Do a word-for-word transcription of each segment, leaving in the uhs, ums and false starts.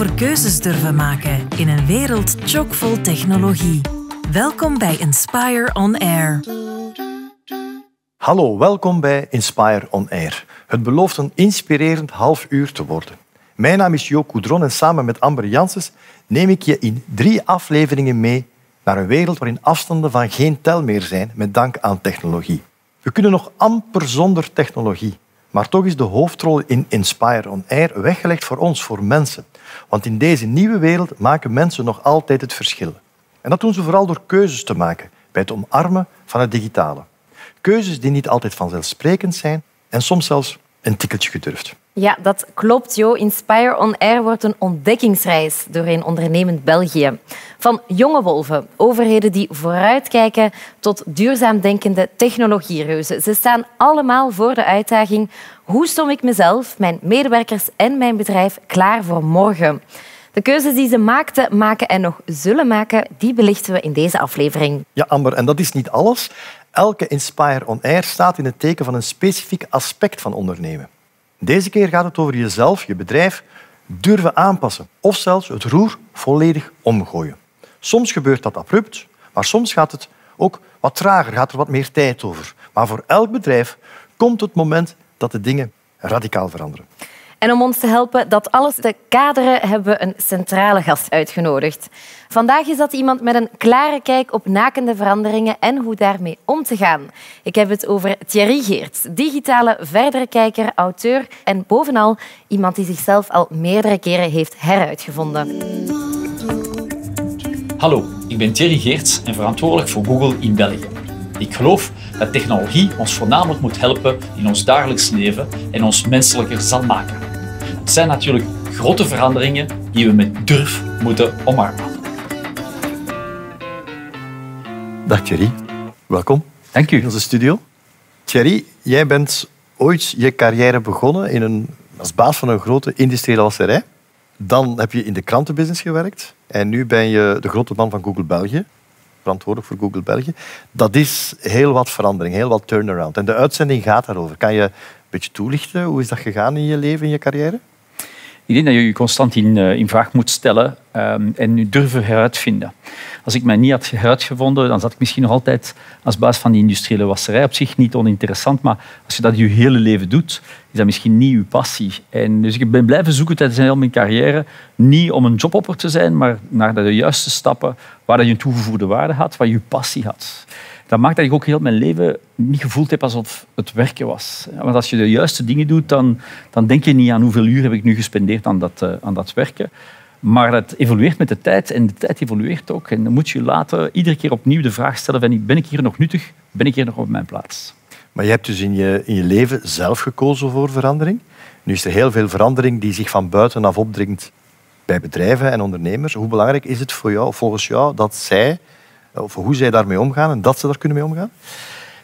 over keuzes durven maken in een wereld chockvol technologie. Welkom bij Inspire On Air. Hallo, welkom bij Inspire On Air. Het belooft een inspirerend half uur te worden. Mijn naam is Jo Coudron en samen met Amber Janssens neem ik je in drie afleveringen mee naar een wereld waarin afstanden van geen tel meer zijn met dank aan technologie. We kunnen nog amper zonder technologie, maar toch is de hoofdrol in Inspire On Air weggelegd voor ons, voor mensen. Want in deze nieuwe wereld maken mensen nog altijd het verschil. En dat doen ze vooral door keuzes te maken bij het omarmen van het digitale. Keuzes die niet altijd vanzelfsprekend zijn en soms zelfs een tikkeltje gedurfd. Ja, dat klopt, Jo. Inspire On Air wordt een ontdekkingsreis doorheen ondernemend België. Van jonge wolven, overheden die vooruitkijken, tot duurzaam denkende technologiereuzen. Ze staan allemaal voor de uitdaging: hoe stom ik mezelf, mijn medewerkers en mijn bedrijf klaar voor morgen? De keuzes die ze maakten, maken en nog zullen maken, die belichten we in deze aflevering. Ja, Amber, en dat is niet alles. Elke Inspire On Air staat in het teken van een specifiek aspect van ondernemen. Deze keer gaat het over jezelf, je bedrijf, durven aanpassen of zelfs het roer volledig omgooien. Soms gebeurt dat abrupt, maar soms gaat het ook wat trager, gaat er wat meer tijd over. Maar voor elk bedrijf komt het moment dat de dingen radicaal veranderen. En om ons te helpen dat alles te kaderen, hebben we een centrale gast uitgenodigd. Vandaag is dat iemand met een klare kijk op nakende veranderingen en hoe daarmee om te gaan. Ik heb het over Thierry Geerts, digitale verderekijker, auteur en bovenal iemand die zichzelf al meerdere keren heeft heruitgevonden. Hallo, ik ben Thierry Geerts en verantwoordelijk voor Google in België. Ik geloof dat technologie ons voornamelijk moet helpen in ons dagelijks leven en ons menselijker zal maken. Het zijn natuurlijk grote veranderingen die we met durf moeten omarmen. Dag Thierry, welkom. Dank u. In onze studio. Thierry, jij bent ooit je carrière begonnen in een, als baas van een grote industriële wasserij. Dan heb je in de krantenbusiness gewerkt en nu ben je de grote man van Google België. Verantwoordelijk voor Google België. Dat is heel wat verandering, heel wat turnaround. En de uitzending gaat daarover. Kan je een beetje toelichten? Hoe is dat gegaan in je leven, in je carrière? Ik denk dat je je constant in, in vraag moet stellen um, en je durven heruitvinden. Als ik mij niet had heruitgevonden, dan zat ik misschien nog altijd als baas van die industriële wasserij. Op zich niet oninteressant, maar als je dat je hele leven doet, is dat misschien niet je passie. En dus ik ben blijven zoeken tijdens heel mijn carrière, niet om een jobhopper te zijn, maar naar de juiste stappen waar je een toegevoegde waarde had, waar je passie had. Dat maakt dat ik ook heel mijn leven niet gevoeld heb alsof het werken was. Want als je de juiste dingen doet, dan, dan denk je niet aan hoeveel uur heb ik nu gespendeerd aan dat, uh, aan dat werken. Maar dat evolueert met de tijd en de tijd evolueert ook. En dan moet je later iedere keer opnieuw de vraag stellen van, ben ik hier nog nuttig? Ben ik hier nog op mijn plaats? Maar je hebt dus in je, in je leven zelf gekozen voor verandering. Nu is er heel veel verandering die zich van buitenaf opdringt bij bedrijven en ondernemers. Hoe belangrijk is het voor jou, volgens jou, dat zij... of hoe zij daarmee omgaan en dat ze daar kunnen mee omgaan?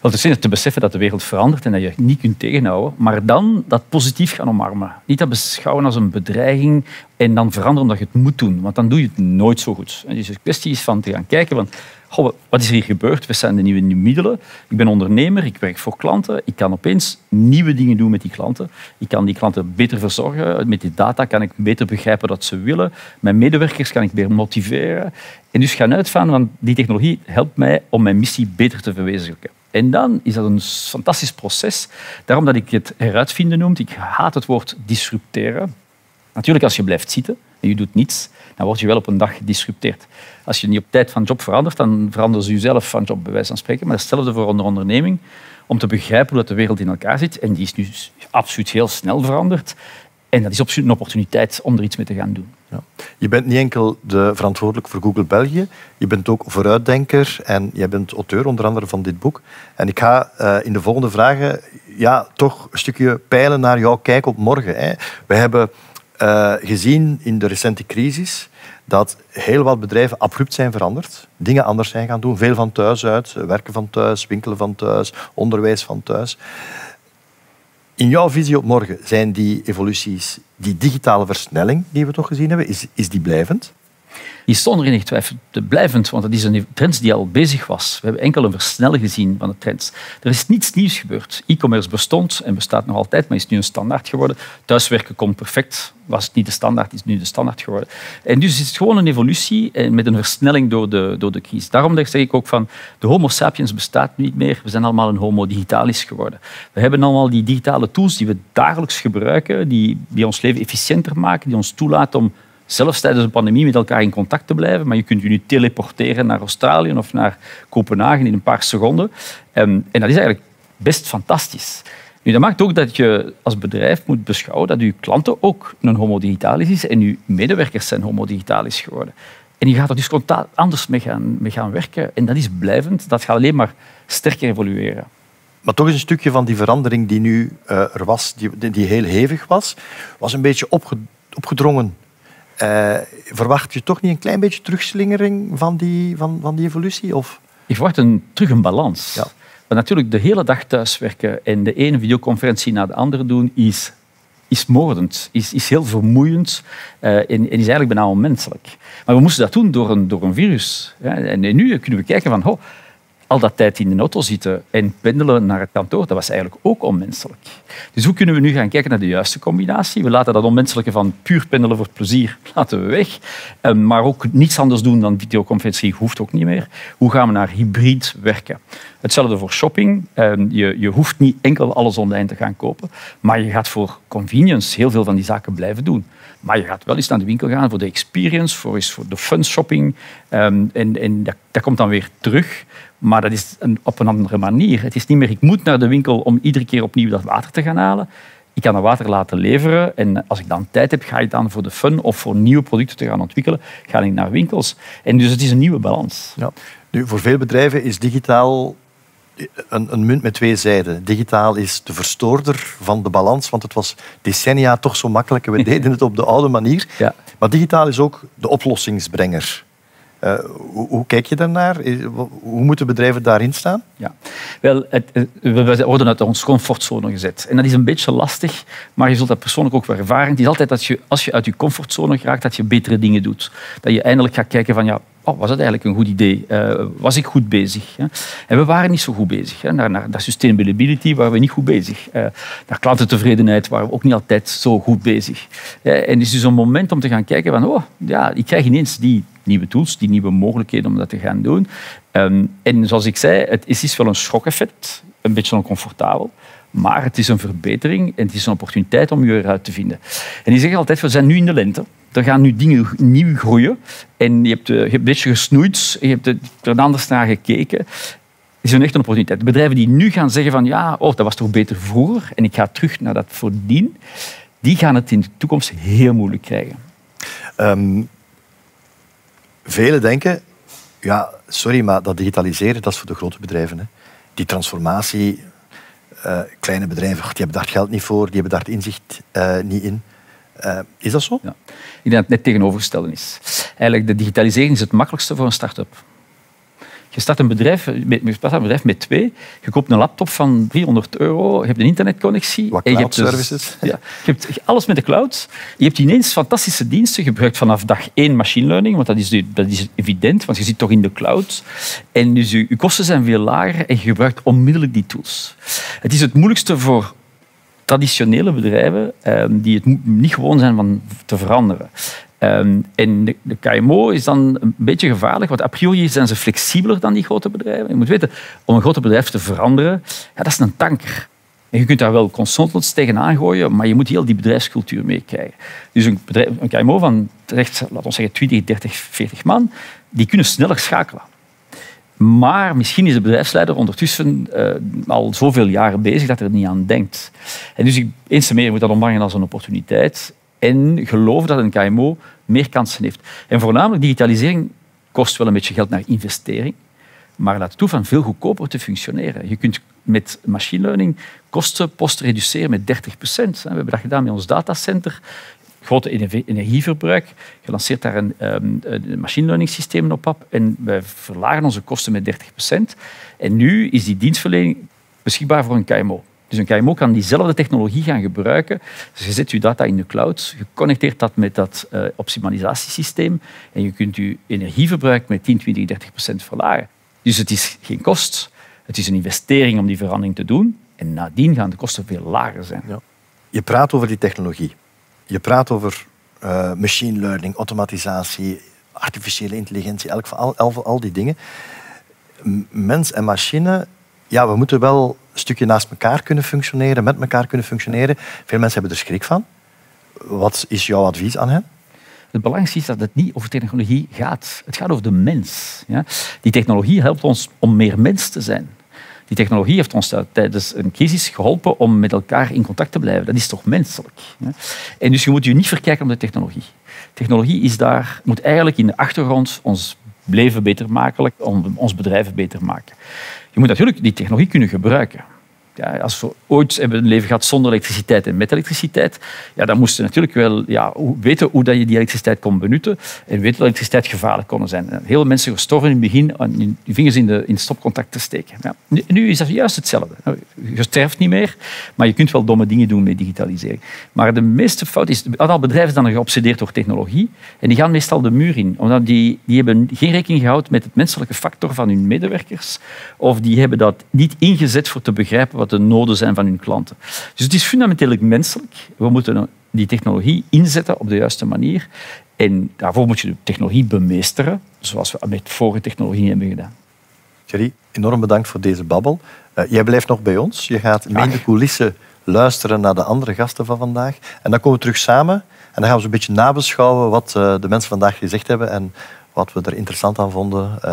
Wel, het is te beseffen dat de wereld verandert en dat je het niet kunt tegenhouden, maar dan dat positief gaan omarmen. Niet dat beschouwen als een bedreiging en dan veranderen omdat je het moet doen, want dan doe je het nooit zo goed. En dus de kwestie is van te gaan kijken, want goh, wat is er hier gebeurd? Wat zijn de nieuwe middelen? Ik ben ondernemer, ik werk voor klanten, ik kan opeens nieuwe dingen doen met die klanten. Ik kan die klanten beter verzorgen, met die data kan ik beter begrijpen wat ze willen. Mijn medewerkers kan ik weer motiveren. En dus gaan uitgaan, want die technologie helpt mij om mijn missie beter te verwezenlijken. En dan is dat een fantastisch proces. Daarom dat ik het heruitvinden noem. Ik haat het woord disrupteren. Natuurlijk, als je blijft zitten en je doet niets, dan word je wel op een dag gedisrupteerd. Als je niet op tijd van job verandert, dan veranderen ze jezelf van job, bij wijze van spreken. Maar hetzelfde voor een onderneming, om te begrijpen hoe dat de wereld in elkaar zit. En die is nu absoluut heel snel veranderd. En dat is absoluut een opportuniteit om er iets mee te gaan doen. Ja. Je bent niet enkel de verantwoordelijk voor Google België, je bent ook vooruitdenker en jij bent auteur onder andere van dit boek. En ik ga uh, in de volgende vragen ja, toch een stukje peilen naar jouw kijk op morgen. Hè. We hebben uh, gezien in de recente crisis dat heel wat bedrijven abrupt zijn veranderd, dingen anders zijn gaan doen, veel van thuis uit, werken van thuis, winkelen van thuis, onderwijs van thuis. In jouw visie op morgen, zijn die evoluties, die digitale versnelling die we toch gezien hebben, is, is die blijvend? Die stonden er in twijfel te blijvend, want dat is een trend die al bezig was. We hebben enkel een versneller gezien van de trends. Er is niets nieuws gebeurd. E-commerce bestond en bestaat nog altijd, maar is nu een standaard geworden. Thuiswerken komt perfect. Was het niet de standaard, is nu de standaard geworden. En dus is het gewoon een evolutie met een versnelling door de, door de crisis. Daarom zeg ik ook van, de homo sapiens bestaat niet meer. We zijn allemaal een homo digitalis geworden. We hebben allemaal die digitale tools die we dagelijks gebruiken, die, die ons leven efficiënter maken, die ons toelaten om zelfs tijdens een pandemie met elkaar in contact te blijven. Maar je kunt je nu teleporteren naar Australië of naar Kopenhagen in een paar seconden. En, en dat is eigenlijk best fantastisch. Nu, dat maakt ook dat je als bedrijf moet beschouwen dat je klanten ook een homo digitalis is en je medewerkers zijn homo digitalis geworden. En je gaat er dus anders mee gaan, mee gaan werken. En dat is blijvend. Dat gaat alleen maar sterker evolueren. Maar toch is een stukje van die verandering die nu uh, er was, die, die heel hevig was, was een beetje opge, opgedrongen. Uh, verwacht je toch niet een klein beetje terugslingering van die, van, van die evolutie? Of? Ik verwacht een, terug een balans. Ja. Maar natuurlijk, de hele dag thuiswerken en de ene videoconferentie na de andere doen, is, is moordend, is, is heel vermoeiend uh, en, en is eigenlijk bijna onmenselijk. Maar we moesten dat doen door een, door een virus. Ja, en, en nu kunnen we kijken van, oh, al dat tijd in de auto zitten en pendelen naar het kantoor, dat was eigenlijk ook onmenselijk. Dus hoe kunnen we nu gaan kijken naar de juiste combinatie? We laten dat onmenselijke van puur pendelen voor plezier laten we weg. Um, maar ook niets anders doen dan videoconferentie hoeft ook niet meer. Hoe gaan we naar hybrid werken? Hetzelfde voor shopping. Um, je, je hoeft niet enkel alles online te gaan kopen, maar je gaat voor convenience heel veel van die zaken blijven doen. Maar je gaat wel eens naar de winkel gaan voor de experience, voor, eens voor de fun shopping. Um, en en dat, dat komt dan weer terug. Maar dat is een, op een andere manier. Het is niet meer, ik moet naar de winkel om iedere keer opnieuw dat water te gaan halen. Ik kan dat water laten leveren. En als ik dan tijd heb, ga ik dan voor de fun of voor nieuwe producten te gaan ontwikkelen, ga ik naar winkels. En dus het is een nieuwe balans. Ja. Nu, voor veel bedrijven is digitaal een, een munt met twee zijden. Digitaal is de verstoorder van de balans, want het was decennia toch zo makkelijk. We deden het op de oude manier. Ja. Maar digitaal is ook de oplossingsbrenger. Uh, hoe, hoe kijk je daarnaar? Hoe moeten bedrijven daarin staan? Ja. Wel, het, we worden uit onze comfortzone gezet. En dat is een beetje lastig, maar je zult dat persoonlijk ook wel ervaren. Het is altijd dat je, als je uit je comfortzone raakt, dat je betere dingen doet. Dat je eindelijk gaat kijken van, ja, oh, was dat eigenlijk een goed idee? Uh, was ik goed bezig? Hè? En we waren niet zo goed bezig. Hè? Naar, naar, naar sustainability waren we niet goed bezig. Uh, naar klantentevredenheid waren we ook niet altijd zo goed bezig. Uh, en het is dus een moment om te gaan kijken van, oh, ja, ik krijg ineens die nieuwe tools, die nieuwe mogelijkheden om dat te gaan doen. Um, en zoals ik zei, het is, is wel een schokeffect, een beetje oncomfortabel, maar het is een verbetering en het is een opportuniteit om je eruit te vinden. En die zeggen altijd, we zijn nu in de lente, er gaan nu dingen nieuw groeien en je hebt, je hebt een beetje gesnoeid, je hebt er anders naar gekeken. Het is echt een opportuniteit. De bedrijven die nu gaan zeggen van, ja, oh, dat was toch beter vroeger en ik ga terug naar dat voordien, die gaan het in de toekomst heel moeilijk krijgen. Um Velen denken, ja, sorry, maar dat digitaliseren, dat is voor de grote bedrijven. Hè. Die transformatie, uh, kleine bedrijven, die hebben daar geld niet voor, die hebben daar het inzicht uh, niet in. Uh, is dat zo? Ja. Ik denk dat het net tegenovergestelde is. Eigenlijk, de digitalisering is het makkelijkste voor een start-up. Je start een bedrijf, je start een bedrijf met twee, je koopt een laptop van driehonderd euro, je hebt een internetconnectie. Wat cloud en je hebt dus, services. Ja, je hebt alles met de cloud. Je hebt ineens fantastische diensten. Je gebruikt vanaf dag één machine learning, want dat is, dat is evident, want je zit toch in de cloud. En dus je, je kosten zijn veel lager en je gebruikt onmiddellijk die tools. Het is het moeilijkste voor traditionele bedrijven eh, die het niet gewoon zijn van te veranderen. Um, en de, de K M O is dan een beetje gevaarlijk, want a priori zijn ze flexibeler dan die grote bedrijven. Je moet weten, om een groot bedrijf te veranderen, ja, dat is een tanker. En je kunt daar wel consultants tegenaan gooien, maar je moet heel die bedrijfscultuur meekrijgen. Dus een, bedrijf, een K M O van terecht, laten we zeggen twintig, dertig, veertig man, die kunnen sneller schakelen. Maar misschien is de bedrijfsleider ondertussen uh, al zoveel jaren bezig dat hij er niet aan denkt. En dus ik, eens te meer moet dat omvangen als een opportuniteit. En geloof dat een K M O meer kansen heeft. En voornamelijk, digitalisering kost wel een beetje geld naar investering, maar laat toe van veel goedkoper te functioneren. Je kunt met machine learning kostenposten reduceren met dertig procent. We hebben dat gedaan met ons datacenter. Grote energieverbruik. Gelanceerd daar een, um, een machine learning systeem op af en wij verlagen onze kosten met dertig procent. En nu is die dienstverlening beschikbaar voor een K M O. Dus een K M O kan diezelfde technologie gaan gebruiken. Dus je zet je data in de cloud, je connecteert dat met dat uh, optimalisatiesysteem en je kunt je energieverbruik met tien, twintig, dertig procent verlagen. Dus het is geen kost, het is een investering om die verandering te doen. En nadien gaan de kosten veel lager zijn. Ja. Je praat over die technologie. Je praat over uh, machine learning, automatisatie, artificiële intelligentie, elk, al, al, al die dingen. Mens en machine, ja, we moeten wel een stukje naast elkaar kunnen functioneren, met elkaar kunnen functioneren. Veel mensen hebben er schrik van. Wat is jouw advies aan hen? Het belangrijkste is dat het niet over technologie gaat. Het gaat over de mens. Ja? Die technologie helpt ons om meer mens te zijn. Die technologie heeft ons tijdens een crisis geholpen om met elkaar in contact te blijven. Dat is toch menselijk? Ja? En dus je moet je niet verkijken op de technologie. Technologie is daar, moet eigenlijk in de achtergrond ons leven beter maken, ons bedrijven beter maken. Je moet natuurlijk die technologie kunnen gebruiken. Ja, als we ooit hebben een leven gehad zonder elektriciteit en met elektriciteit, ja, dan moest je natuurlijk wel ja, weten hoe je die elektriciteit kon benutten en weten dat elektriciteit gevaarlijk kon zijn. Heel veel mensen gestorven in het begin aan hun vingers in, de, in het stopcontact te steken. Ja, nu, nu is dat juist hetzelfde. Je sterft niet meer, maar je kunt wel domme dingen doen met digitalisering. Maar de meeste fout is, een aantal bedrijven zijn dan geobsedeerd door technologie en die gaan meestal de muur in, omdat die, die hebben geen rekening gehouden met het menselijke factor van hun medewerkers of die hebben dat niet ingezet voor te begrijpen wat de noden zijn van hun klanten. Dus het is fundamenteel menselijk. We moeten die technologie inzetten op de juiste manier. En daarvoor moet je de technologie bemeesteren, zoals we met vorige technologieën hebben gedaan. Thierry, enorm bedankt voor deze babbel. Uh, jij blijft nog bij ons. Je gaat mee in de coulissen luisteren naar de andere gasten van vandaag. En dan komen we terug samen en dan gaan we eens een beetje nabeschouwen wat uh, de mensen vandaag gezegd hebben en wat we er interessant aan vonden. Uh,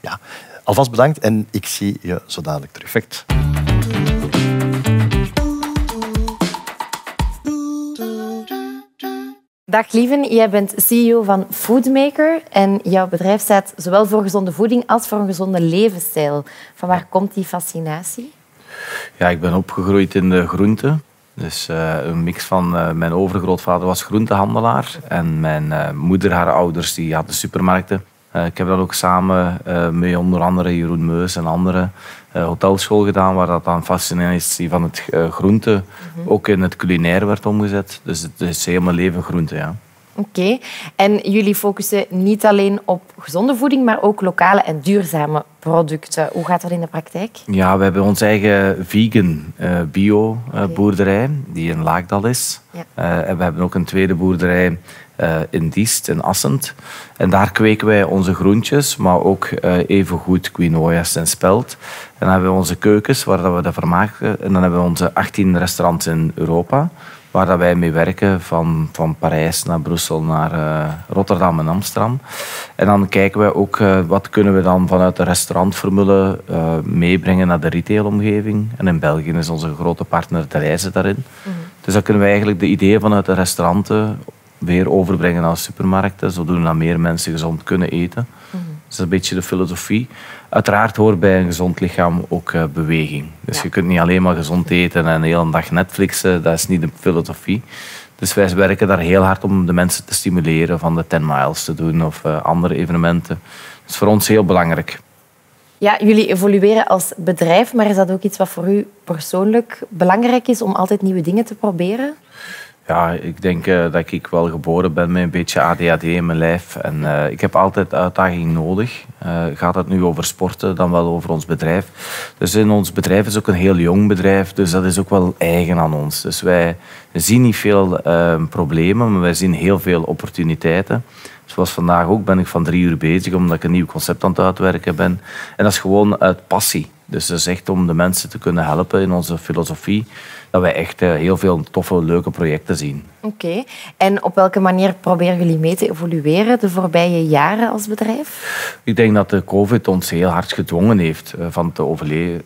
ja. Alvast bedankt en ik zie je zo dadelijk terug. Perfect. Dag Lieven, jij bent C E O van Foodmaker en jouw bedrijf staat zowel voor gezonde voeding als voor een gezonde levensstijl. Van waar komt die fascinatie? Ja, ik ben opgegroeid in de groenten. Dus uh, een mix van uh, mijn overgrootvader was groentehandelaar en mijn uh, moeder, haar ouders, die hadden supermarkten. Uh, ik heb dat ook samen uh, met onder andere Jeroen Meus en anderen uh, hotelschool gedaan, waar dat dan fascinatie van het uh, groente mm-hmm. ook in het culinair werd omgezet. Dus het is helemaal leven groente, ja. Oké. Okay. En jullie focussen niet alleen op gezonde voeding, maar ook lokale en duurzame producten. Hoe gaat dat in de praktijk? Ja, we hebben onze eigen vegan uh, bio uh, okay. boerderij, die in Laakdal is. Ja. Uh, en we hebben ook een tweede boerderij Uh, in Diest, in Assent. En daar kweken wij onze groentjes, maar ook uh, evengoed quinoa's en spelt. En dan hebben we onze keukens waar dat we dat vermaken. En dan hebben we onze achttien restaurants in Europa, waar dat wij mee werken, van, van Parijs naar Brussel, naar uh, Rotterdam en Amsterdam. En dan kijken we ook uh, wat kunnen we dan vanuit de restaurantformule uh, meebrengen naar de retailomgeving. En in België is onze grote partner Therese daarin. Mm-hmm. Dus dan kunnen we eigenlijk de ideeën vanuit de restauranten weer overbrengen naar supermarkten, zodoende dat meer mensen gezond kunnen eten. Mm-hmm. Dat is een beetje de filosofie. Uiteraard hoort bij een gezond lichaam ook uh, beweging. Dus ja. je kunt niet alleen maar gezond eten en de hele dag Netflixen, dat is niet de filosofie. Dus wij werken daar heel hard om de mensen te stimuleren van de ten miles te doen of uh, andere evenementen. Dat is voor ons heel belangrijk. Ja, jullie evolueren als bedrijf, maar is dat ook iets wat voor u persoonlijk belangrijk is om altijd nieuwe dingen te proberen? Ja, ik denk uh, dat ik wel geboren ben met een beetje A D H D in mijn lijf. En uh, ik heb altijd uitdaging nodig. Uh, gaat het nu over sporten, dan wel over ons bedrijf. Dus in ons bedrijf is ook een heel jong bedrijf, dus dat is ook wel eigen aan ons. Dus wij zien niet veel uh, problemen, maar wij zien heel veel opportuniteiten. Zoals vandaag ook ben ik van drie uur bezig, omdat ik een nieuw concept aan het uitwerken ben. En dat is gewoon uit passie. Dus dat is echt om de mensen te kunnen helpen in onze filosofie, dat wij echt heel veel toffe, leuke projecten zien. Oké. Okay. En op welke manier proberen jullie mee te evolueren de voorbije jaren als bedrijf? Ik denk dat de COVID ons heel hard gedwongen heeft van te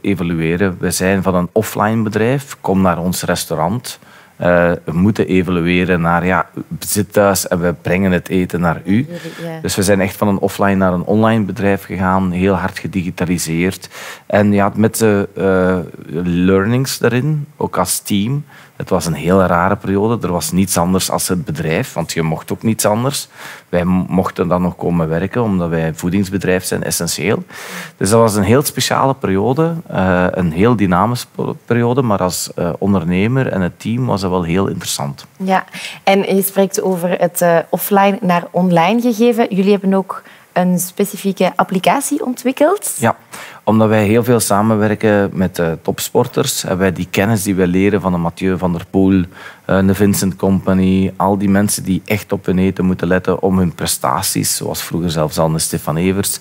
evolueren. We zijn van een offline bedrijf, kom naar ons restaurant. uh, moeten evolueren naar ja, zit thuis en we brengen het eten naar u. Ja. Dus we zijn echt van een offline naar een online bedrijf gegaan, heel hard gedigitaliseerd. En ja, met de uh, learnings daarin, ook als team. Het was een heel rare periode. Er was niets anders als het bedrijf, want je mocht ook niets anders. Wij mochten dan nog komen werken, omdat wij een voedingsbedrijf zijn, essentieel. Dus dat was een heel speciale periode, een heel dynamische periode, maar als ondernemer en het team was dat wel heel interessant. Ja, en je spreekt over het offline naar online gegeven. Jullie hebben ook een specifieke applicatie ontwikkeld? Ja, omdat wij heel veel samenwerken met uh, topsporters. Hebben wij die kennis die wij leren van de Mathieu van der Poel, uh, de Vincent Company, al die mensen die echt op hun eten moeten letten om hun prestaties, zoals vroeger zelfs al een Stefan Evers,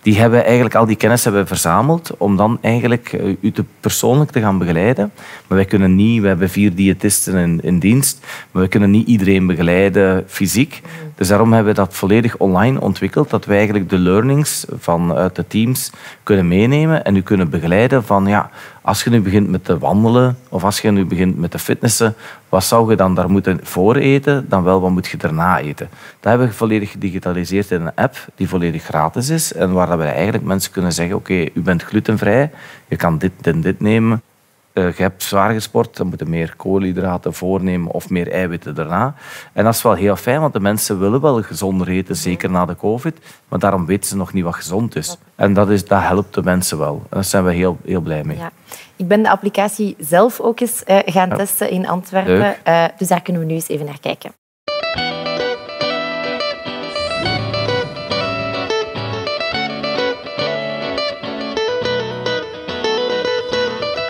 die hebben eigenlijk al die kennis hebben verzameld om dan eigenlijk uh, u te persoonlijk te gaan begeleiden. Maar wij kunnen niet, we hebben vier diëtisten in, in dienst, maar we kunnen niet iedereen begeleiden fysiek. Dus daarom hebben we dat volledig online ontwikkeld, dat wij eigenlijk de learnings vanuit de teams kunnen meenemen en u kunnen begeleiden van ja, als je nu begint met te wandelen of als je nu begint met te fitnessen, wat zou je dan daar moeten voor eten, dan wel wat moet je daarna eten. Dat hebben we volledig gedigitaliseerd in een app die volledig gratis is en waar wij eigenlijk mensen kunnen zeggen, oké, okay, u bent glutenvrij, je kan dit en dit nemen. Uh, je hebt zwaar gesport, dan moeten meer koolhydraten voornemen of meer eiwitten daarna. En dat is wel heel fijn, want de mensen willen wel gezonder eten, zeker na de COVID. Maar daarom weten ze nog niet wat gezond is. En dat, is, dat helpt de mensen wel. En daar zijn we heel, heel blij mee. Ja. Ik ben de applicatie zelf ook eens uh, gaan ja. testen in Antwerpen. Uh, dus daar kunnen we nu eens even naar kijken.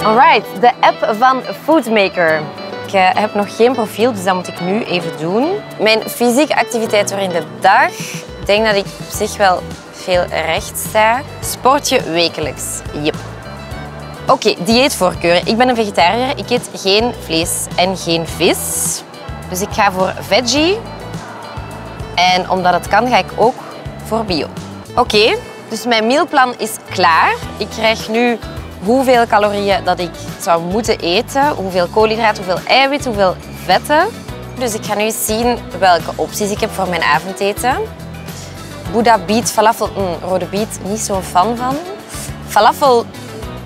Alright, de app van Foodmaker. Ik uh, heb nog geen profiel, dus dat moet ik nu even doen. Mijn fysieke activiteit door in de dag. Ik denk dat ik op zich wel veel recht sta. Sportje wekelijks. Yep. Oké, okay, dieetvoorkeuren. Ik ben een vegetariër. Ik eet geen vlees en geen vis. Dus ik ga voor veggie. En omdat het kan, ga ik ook voor bio. Oké, okay, dus mijn mealplan is klaar. Ik krijg nu hoeveel calorieën dat ik zou moeten eten, hoeveel koolhydraten, hoeveel eiwit, hoeveel vetten. Dus ik ga nu zien welke opties ik heb voor mijn avondeten. Buddha biet, falafel, mm, rode biet, niet zo'n fan van. Falafel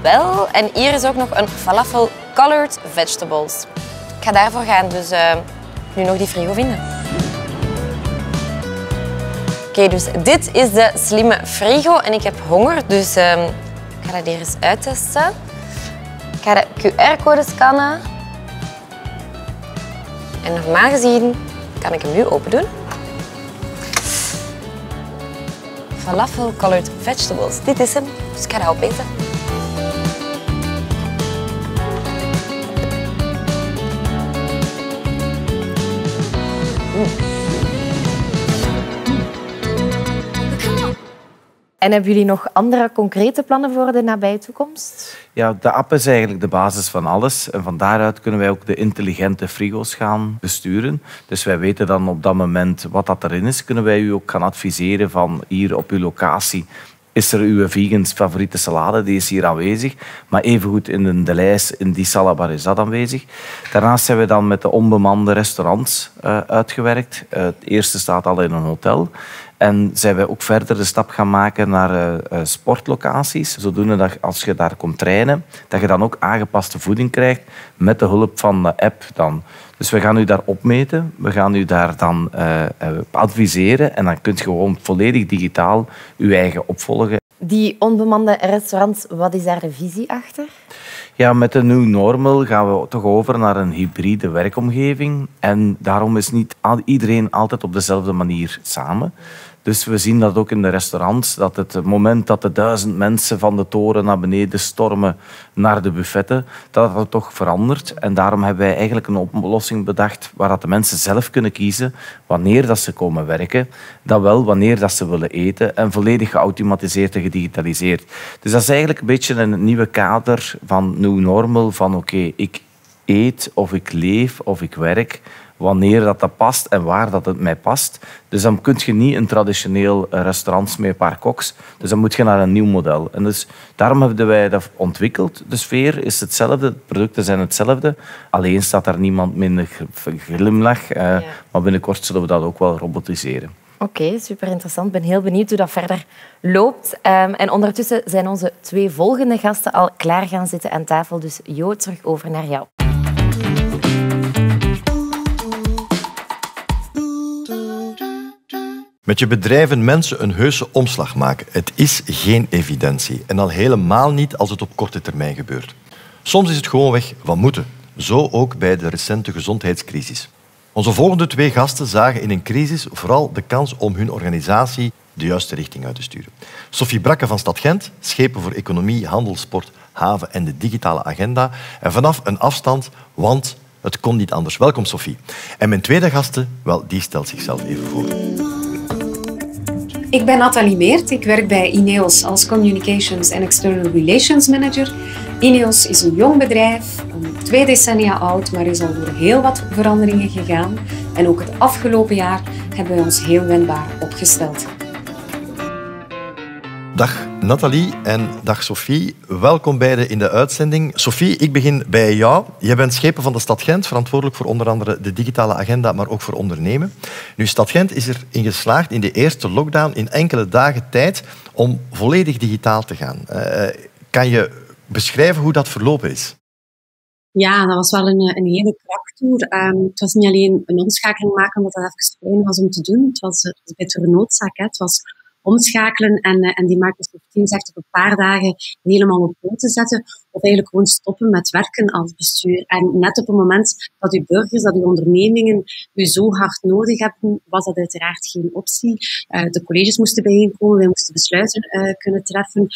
wel. En hier is ook nog een falafel colored vegetables. Ik ga daarvoor gaan, dus uh, nu nog die frigo vinden. Oké, okay, dus dit is de slimme frigo en ik heb honger, dus... Uh, Ik ga dat hier eens uittesten. Ik ga de Q R-code scannen. En normaal gezien kan ik hem nu open doen. Falafel colored vegetables. Dit is hem, dus ik ga dat opeten. Mm. En hebben jullie nog andere concrete plannen voor de nabije toekomst? Ja, de app is eigenlijk de basis van alles. En van daaruit kunnen wij ook de intelligente frigo's gaan besturen. Dus wij weten dan op dat moment wat dat erin is. Kunnen wij u ook gaan adviseren van hier op uw locatie... is er uw vegans favoriete salade, die is hier aanwezig. Maar evengoed in de, de lijst, in die salabar is dat aanwezig. Daarnaast zijn we dan met de onbemande restaurants uh, uitgewerkt. Uh, het eerste staat al in een hotel. En zijn wij ook verder de stap gaan maken naar uh, sportlocaties. Zodoende dat als je daar komt trainen, dat je dan ook aangepaste voeding krijgt met de hulp van de app dan. Dus we gaan u daar opmeten, we gaan u daar dan uh, adviseren en dan kunt je gewoon volledig digitaal uw eigen opvolgen. Die onbemande restaurants, wat is daar de visie achter? Ja, met de new normal gaan we toch over naar een hybride werkomgeving. En daarom is niet iedereen altijd op dezelfde manier samen. Dus we zien dat ook in de restaurants, dat het moment dat de duizend mensen van de toren naar beneden stormen naar de buffetten, dat dat toch verandert. En daarom hebben wij eigenlijk een oplossing bedacht waar dat de mensen zelf kunnen kiezen wanneer dat ze komen werken, dan wel wanneer dat ze willen eten en volledig geautomatiseerd en gedigitaliseerd. Dus dat is eigenlijk een beetje een nieuwe kader van new normal, van oké, okay, ik eet, of ik leef, of ik werk, wanneer dat, dat past en waar dat het mij past. Dus dan kun je niet een traditioneel restaurant met een paar koks. Dus dan moet je naar een nieuw model. En dus daarom hebben wij dat ontwikkeld. De sfeer is hetzelfde, de producten zijn hetzelfde. Alleen staat daar niemand minder glimlach. Eh, ja. Maar binnenkort zullen we dat ook wel robotiseren. Oké, okay, super interessant. Ik ben heel benieuwd hoe dat verder loopt. Um, en ondertussen zijn onze twee volgende gasten al klaar gaan zitten aan tafel. Dus Jo, terug over naar jou. Met je bedrijf en mensen een heuse omslag maken. Het is geen evidentie. En al helemaal niet als het op korte termijn gebeurt. Soms is het gewoonweg van moeten. Zo ook bij de recente gezondheidscrisis. Onze volgende twee gasten zagen in een crisis vooral de kans om hun organisatie de juiste richting uit te sturen. Sofie Bracke van Stad Gent, schepen voor economie, handel, sport, haven en de digitale agenda. En vanaf een afstand, want het kon niet anders. Welkom, Sofie. En mijn tweede gasten, wel, die stelt zichzelf even voor. Ik ben Nathalie Meert. Ik werk bij INEOS als Communications en External Relations Manager. INEOS is een jong bedrijf, twee decennia oud, maar is al door heel wat veranderingen gegaan. En ook het afgelopen jaar hebben wij ons heel wendbaar opgesteld. Dag Nathalie en dag Sofie. Welkom beiden in de uitzending. Sofie, ik begin bij jou. Jij bent schepen van de Stad Gent, verantwoordelijk voor onder andere de digitale agenda, maar ook voor ondernemen. Nu, Stad Gent is erin geslaagd in de eerste lockdown in enkele dagen tijd om volledig digitaal te gaan. Uh, kan je beschrijven hoe dat verlopen is? Ja, dat was wel een, een hele krachttoer. Um, het was niet alleen een omschakeling maken, omdat dat even fijn was om te doen. Het was een bittere noodzaak, hè. Het was omschakelen en, en die Microsoft Teams echt op een paar dagen helemaal op poten te zetten. Of eigenlijk gewoon stoppen met werken als bestuur. En net op het moment dat uw burgers, dat uw ondernemingen u zo hard nodig hebben, was dat uiteraard geen optie. De colleges moesten bijeenkomen, wij moesten besluiten kunnen treffen.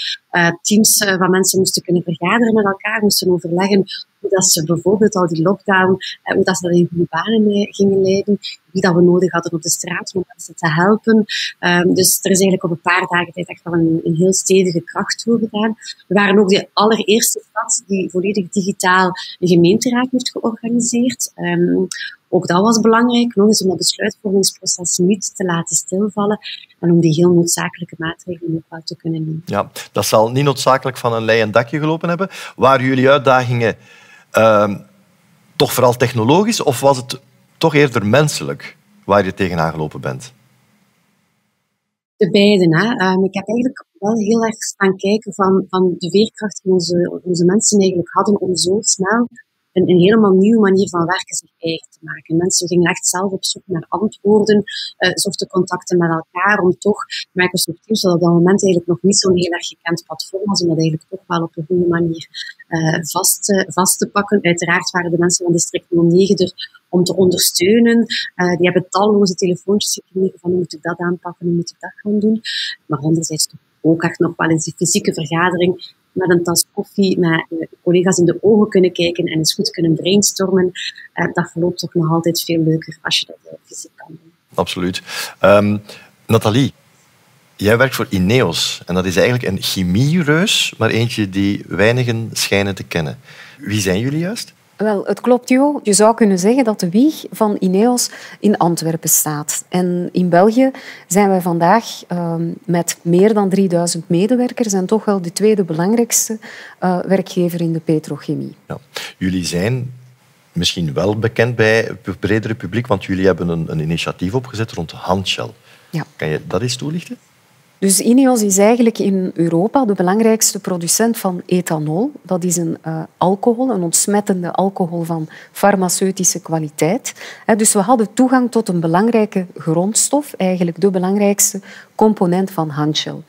Teams van mensen moesten kunnen vergaderen met elkaar, moesten overleggen hoe dat ze bijvoorbeeld al die lockdown, hoe dat ze dat in goede banen gingen leiden, wie dat we nodig hadden op de straat om mensen te helpen. Dus er is eigenlijk op een paar dagen tijd echt wel een, een heel stevige kracht voor gedaan. We waren ook de allereerste stad die volledig digitaal een gemeenteraad heeft georganiseerd. Um, ook dat was belangrijk, nog eens om dat besluitvormingsproces niet te laten stilvallen en om die heel noodzakelijke maatregelen ook wel te kunnen nemen. Ja, dat zal niet noodzakelijk van een leien dakje gelopen hebben. Waren jullie uitdagingen uh, toch vooral technologisch of was het toch eerder menselijk waar je tegenaan gelopen bent? De beiden. Hè. Um, ik heb eigenlijk wel heel erg staan kijken van, van de veerkracht die onze, onze mensen eigenlijk hadden om zo snel een, een helemaal nieuwe manier van werken zich eigen te maken. Mensen gingen echt zelf op zoek naar antwoorden, uh, zochten contacten met elkaar om toch Microsoft Teams, dat op dat moment eigenlijk nog niet zo'n heel erg gekend platform was, om dat eigenlijk toch wel op een goede manier uh, vast, uh, vast te pakken. Uiteraard waren de mensen van district nul negen er om te ondersteunen. Uh, die hebben talloze telefoontjes gekregen van hoe moet ik dat aanpakken, hoe moet ik dat gaan doen. Maar anderzijds ook echt nog wel eens die fysieke vergadering met een tas koffie, met uh, collega's in de ogen kunnen kijken en eens goed kunnen brainstormen. Uh, dat verloopt toch nog altijd veel leuker als je dat uh, fysiek kan doen. Absoluut. Um, Nathalie, jij werkt voor INEOS en dat is eigenlijk een chemiereus, maar eentje die weinigen schijnen te kennen. Wie zijn jullie juist? Wel, het klopt, Jo. Je zou kunnen zeggen dat de wieg van INEOS in Antwerpen staat. En in België zijn wij vandaag uh, met meer dan drieduizend medewerkers en toch wel de tweede belangrijkste uh, werkgever in de petrochemie. Ja. Jullie zijn misschien wel bekend bij het bredere publiek, want jullie hebben een, een initiatief opgezet rond handgel. Ja. Kan je dat eens toelichten? Dus INEOS is eigenlijk in Europa de belangrijkste producent van ethanol. Dat is een uh, alcohol, een ontsmettende alcohol van farmaceutische kwaliteit. He, dus we hadden toegang tot een belangrijke grondstof, eigenlijk de belangrijkste component van handgel.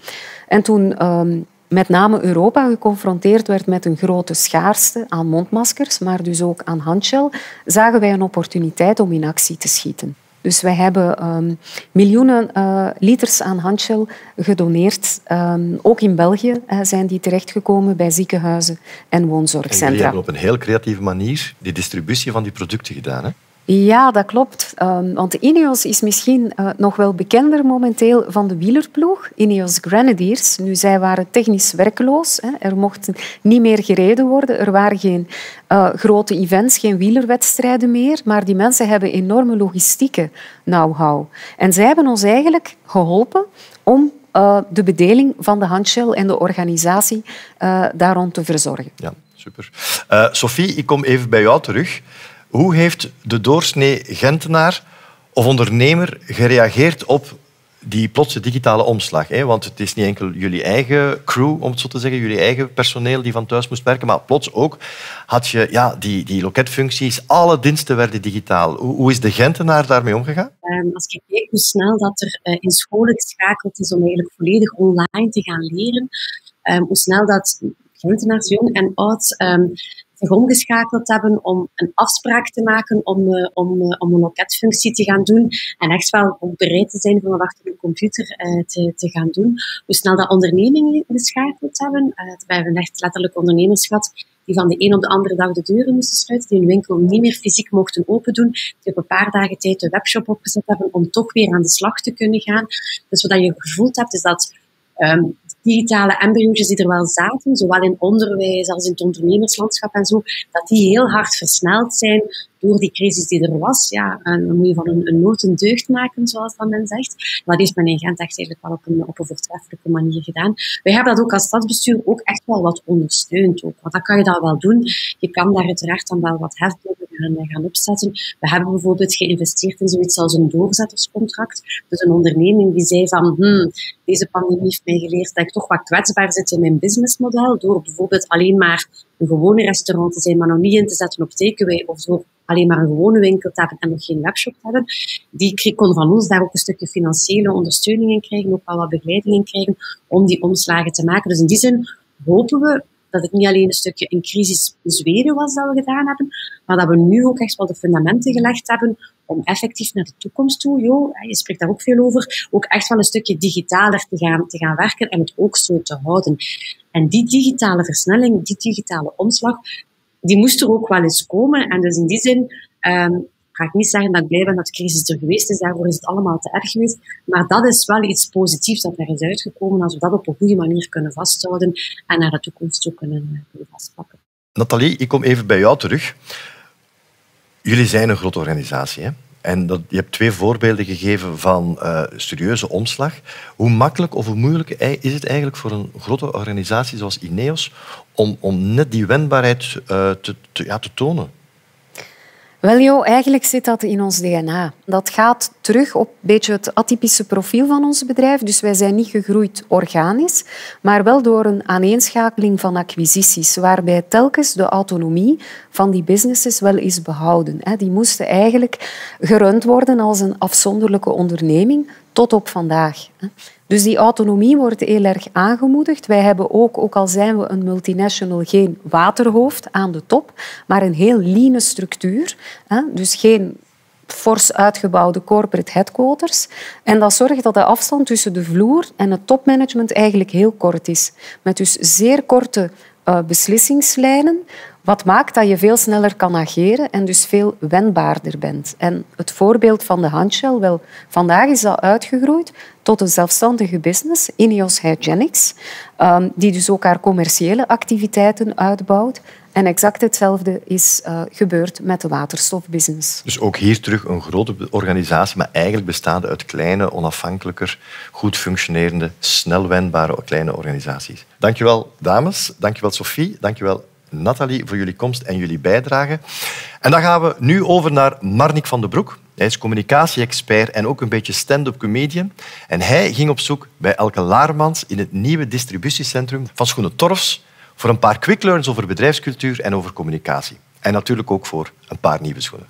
En toen uh, met name Europa geconfronteerd werd met een grote schaarste aan mondmaskers, maar dus ook aan handgel, zagen wij een opportuniteit om in actie te schieten. Dus wij hebben um, miljoenen uh, liters aan handgel gedoneerd. Um, ook in België uh, zijn die terechtgekomen bij ziekenhuizen en woonzorgcentra. En jullie hebben op een heel creatieve manier de distributie van die producten gedaan, hè? Ja, dat klopt. Um, want INEOS is misschien uh, nog wel bekender momenteel van de wielerploeg, INEOS Grenadiers. Nu, zij waren technisch werkloos. Hè. Er mocht niet meer gereden worden. Er waren geen uh, grote events, geen wielerwedstrijden meer. Maar die mensen hebben enorme logistieke know-how. En zij hebben ons eigenlijk geholpen om uh, de bedeling van de handshell en de organisatie uh, daarom te verzorgen. Ja, super. Uh, Sofie, ik kom even bij jou terug. Hoe heeft de doorsnee Gentenaar of ondernemer gereageerd op die plotse digitale omslag? Hè? Want het is niet enkel jullie eigen crew, om het zo te zeggen, jullie eigen personeel die van thuis moest werken, maar plots ook had je ja, die, die loketfuncties, alle diensten werden digitaal. Hoe, hoe is de Gentenaar daarmee omgegaan? Um, als je kijkt hoe snel dat er uh, in scholen geschakeld is om eigenlijk volledig online te gaan leren, um, hoe snel dat Gentenaars, jong en oud, um, omgeschakeld hebben om een afspraak te maken om, uh, om, uh, om een loketfunctie te gaan doen en echt wel ook bereid te zijn om achter de computer uh, te, te gaan doen. Hoe snel dat ondernemingen geschakeld hebben. Uh, we hebben echt letterlijk ondernemers gehad die van de een op de andere dag de deuren moesten sluiten, die hun winkel niet meer fysiek mochten open doen, die op een paar dagen tijd de webshop opgezet hebben om toch weer aan de slag te kunnen gaan. Dus wat je gevoeld hebt is dat um, digitale embryo's die er wel zaten, zowel in onderwijs als in het ondernemerslandschap en zo, dat die heel hard versneld zijn door die crisis die er was. Ja, en dan moet je van een, een nood een deugd maken, zoals dat men zegt. Dat heeft men in Gent echt eigenlijk wel op een, op een voortreffelijke manier gedaan. Wij hebben dat ook als stadsbestuur ook echt wel wat ondersteund. Ook, want dan kan je dat wel doen. Je kan daar uiteraard dan wel wat hefbomen gaan, gaan opzetten. We hebben bijvoorbeeld geïnvesteerd in zoiets als een doorzetterscontract. Dus een onderneming die zei van, hmm, deze pandemie heeft mij geleerd dat ik toch wat kwetsbaar zit in mijn businessmodel, door bijvoorbeeld alleen maar een gewone restaurant te zijn, maar nog niet in te zetten op takeaway, of door alleen maar een gewone winkel te hebben en nog geen webshop te hebben. Die kon van ons daar ook een stukje financiële ondersteuning in krijgen, ook wel wat begeleiding in krijgen, om die omslagen te maken. Dus in die zin hopen we dat het niet alleen een stukje in crisis Zweden was dat we gedaan hebben, maar dat we nu ook echt wel de fundamenten gelegd hebben om effectief naar de toekomst toe, jo, je spreekt daar ook veel over, ook echt wel een stukje digitaler te gaan, te gaan werken en het ook zo te houden. En die digitale versnelling, die digitale omslag, die moest er ook wel eens komen. En dus in die zin um, ga ik niet zeggen dat ik blij ben dat de crisis er geweest is. Daarvoor is het allemaal te erg geweest. Maar dat is wel iets positiefs dat er is uitgekomen als we dat op een goede manier kunnen vasthouden en naar de toekomst toe kunnen, kunnen vastpakken. Nathalie, ik kom even bij jou terug. Jullie zijn een grote organisatie, hè? En dat, je hebt twee voorbeelden gegeven van uh, serieuze omslag. Hoe makkelijk of hoe moeilijk is het eigenlijk voor een grote organisatie zoals INEOS om, om net die wendbaarheid uh, te, te, ja, te tonen? Wel Jo, eigenlijk zit dat in ons D N A. Dat gaat terug op een beetje het atypische profiel van ons bedrijf. Dus wij zijn niet gegroeid organisch, maar wel door een aaneenschakeling van acquisities, waarbij telkens de autonomie van die businesses wel is behouden. Die moesten eigenlijk gerund worden als een afzonderlijke onderneming tot op vandaag. Dus die autonomie wordt heel erg aangemoedigd. Wij hebben ook, ook al zijn we een multinational, geen waterhoofd aan de top, maar een heel lean structuur. Dus geen fors uitgebouwde corporate headquarters. En dat zorgt dat de afstand tussen de vloer en het topmanagement eigenlijk heel kort is. Met dus zeer korte beslissingslijnen, wat maakt dat je veel sneller kan ageren en dus veel wendbaarder bent. En het voorbeeld van de handshell, wel, vandaag is dat uitgegroeid tot een zelfstandige business, INEOS Hygienics, die dus ook haar commerciële activiteiten uitbouwt. En exact hetzelfde is gebeurd met de waterstofbusiness. Dus ook hier terug een grote organisatie, maar eigenlijk bestaande uit kleine, onafhankelijker, goed functionerende, snel wendbare kleine organisaties. Dankjewel dames, dankjewel Sofie, dankjewel Nathalie voor jullie komst en jullie bijdrage. En dan gaan we nu over naar Marnik van den Broek. Hij is communicatie-expert en ook een beetje stand-up comedian. En hij ging op zoek bij Elke Laeremans in het nieuwe distributiecentrum van Schoenen Torfs voor een paar quick learns over bedrijfscultuur en over communicatie. En natuurlijk ook voor een paar nieuwe schoenen.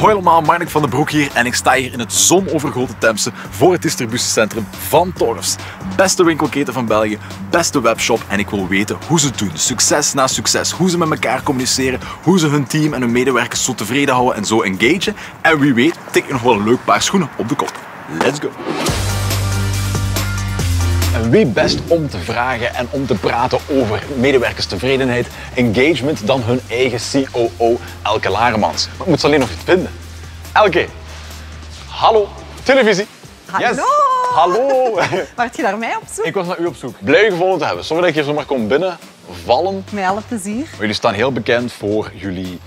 Hoi allemaal, Marnik van den Broek hier en ik sta hier in het zonovergoten Tempse voor het distributiecentrum van Torfs. Beste winkelketen van België, beste webshop en ik wil weten hoe ze het doen. Succes na succes, hoe ze met elkaar communiceren, hoe ze hun team en hun medewerkers zo tevreden houden en zo engagen. En wie weet, tik je nog wel een leuk paar schoenen op de kop. Let's go! En wie best om te vragen en om te praten over medewerkerstevredenheid, engagement, dan hun eigen C O O Elke Laeremans. Maar ik moet ze alleen nog iets vinden. Elke, hallo, televisie. Hallo. Yes. Hallo. Waart je naar mij op zoek? Ik was naar u op zoek. Blij gevonden te hebben. Sommige keer zomaar komen binnen, vallen. Met alle plezier. Maar jullie staan heel bekend voor jullie